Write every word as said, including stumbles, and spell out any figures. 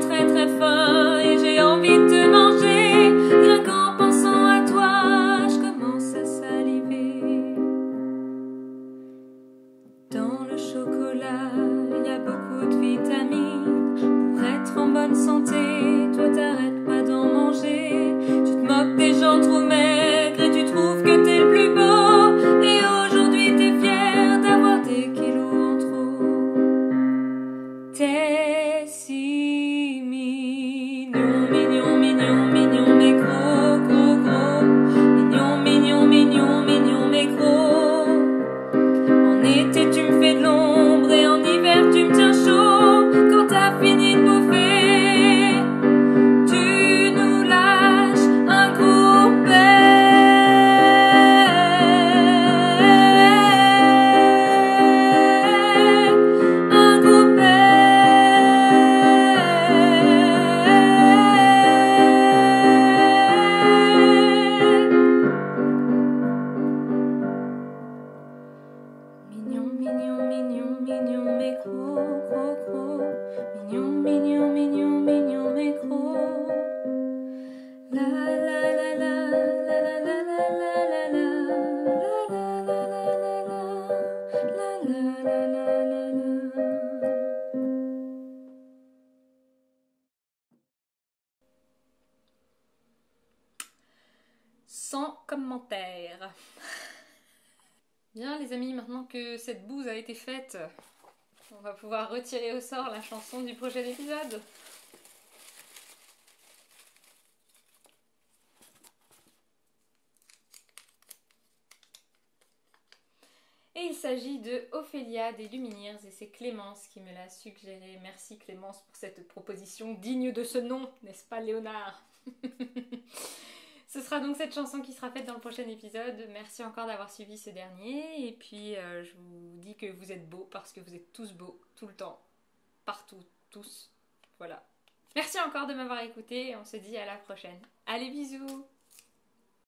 très très faim et j'ai envie de te manger. Rien qu'en pensant à toi, je commence à saliver. Dans le chocolat, il y a beaucoup de vitamines. Pour être en bonne santé, toi t'arrêtes pas d'en manger. Tu te moques des gens trop maigres et tu trouves que t'es le plus beau. Et aujourd'hui t'es fier d'avoir des kilos en trop. T'es sans commentaire. Bien les amis, maintenant que cette bouse a été faite, on va pouvoir retirer au sort la chanson du prochain épisode. Et il s'agit de Ophelia des Lumineers et c'est Clémence qui me l'a suggéré. Merci Clémence pour cette proposition digne de ce nom, n'est-ce pas Léonard? Ce sera donc cette chanson qui sera faite dans le prochain épisode. Merci encore d'avoir suivi ce dernier. Et puis, euh, je vous dis que vous êtes beaux parce que vous êtes tous beaux, tout le temps, partout, tous. Voilà. Merci encore de m'avoir écouté. On se dit à la prochaine. Allez, bisous!